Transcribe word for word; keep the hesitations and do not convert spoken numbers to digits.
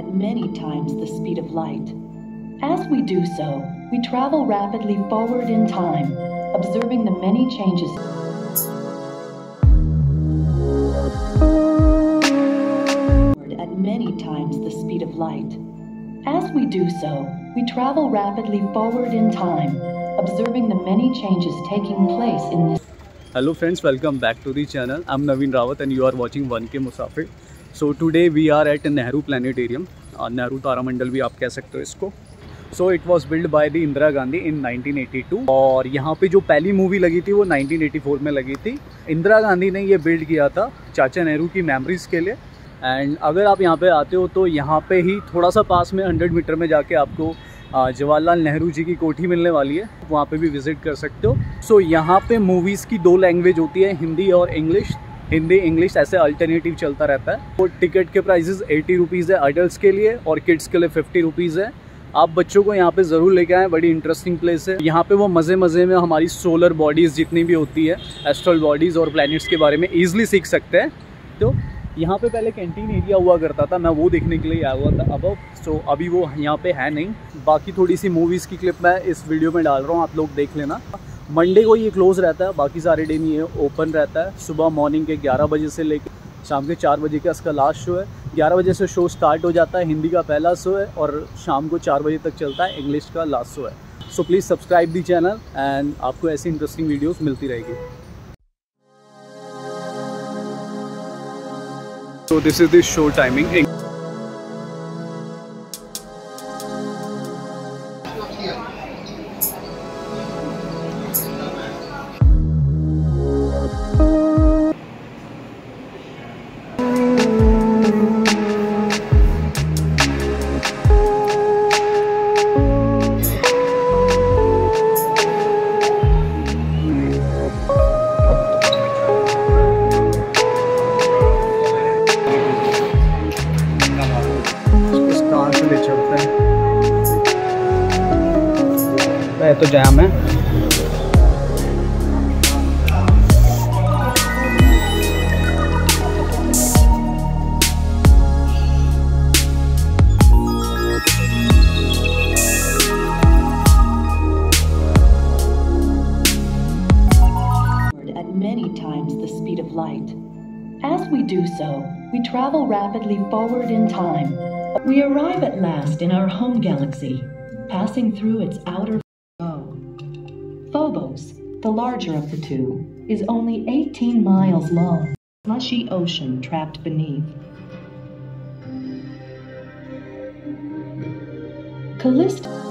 at many times the speed of light. As we do so, we travel rapidly forward in time, observing the many changes. At many times the speed of light. As we do so, we travel rapidly forward in time, observing the many changes taking place in this. Hello friends, welcome back to the channel. I'm Naveen Rawat and you are watching one K Musafir. So today we are at Nehru planetarium, Nehru तारामंडल भी आप कह सकते हो इसको. So it was build by the Indira Gandhi in nineteen eighty two और यहाँ पे जो पहली मूवी लगी थी वो नाइनटीन एटी फोर में लगी थी. इंदिरा गांधी ने ये बिल्ड किया था चाचा नेहरू की मेमोरीज़ के लिए. एंड अगर आप यहाँ पे आते हो तो यहाँ पे ही थोड़ा सा पास में हंड्रेड मीटर में जाके आपको जवाहरलाल नेहरू जी की कोठी मिलने वाली है, वहाँ पे भी विज़िट कर सकते हो. सो so, यहाँ पे मूवीज़ की दो लैंग्वेज होती है, हिंदी और इंग्लिश. हिंदी इंग्लिश ऐसे अल्टरनेटिव चलता रहता है. और टिकट के प्राइजेज़ एटी रुपीज़ है अडल्ट के लिए और किड्स के लिए फिफ्टी रुपीज़ है. आप बच्चों को यहाँ पे ज़रूर लेके आएँ, बड़ी इंटरेस्टिंग प्लेस है. यहाँ पे वो मज़े मज़े में हमारी सोलर बॉडीज़ जितनी भी होती है, एस्ट्रल बॉडीज़ और प्लैनेट्स के बारे में ईजिली सीख सकते हैं. तो यहाँ पे पहले कैंटीन एरिया हुआ करता था, मैं वो देखने के लिए आया हुआ था अब. सो so, अभी वो यहाँ पे है नहीं. बाकी थोड़ी सी मूवीज़ की क्लिप मैं इस वीडियो में डाल रहा हूँ, आप लोग देख लेना. मंडे को ये क्लोज़ रहता है, बाकी सारे दिन ये ओपन रहता है. सुबह मॉर्निंग के ग्यारह बजे से लेकर शाम के चार बजे का इसका लास्ट शो है. ग्यारह बजे से शो स्टार्ट हो जाता है, हिंदी का पहला शो है और शाम को चार बजे तक चलता है, इंग्लिश का लास्ट शो है. So please subscribe the channel and आपको ऐसी इंटरेस्टिंग वीडियोस मिलती रहेगी. So this is the show timing. तो जाम है. At many times the speed of light. As we do so, we travel rapidly forward in time. We arrive at last in our home galaxy, passing through its outer. Phobos, the larger of the two, is only eighteen miles long, slushy ocean trapped beneath. Callisto.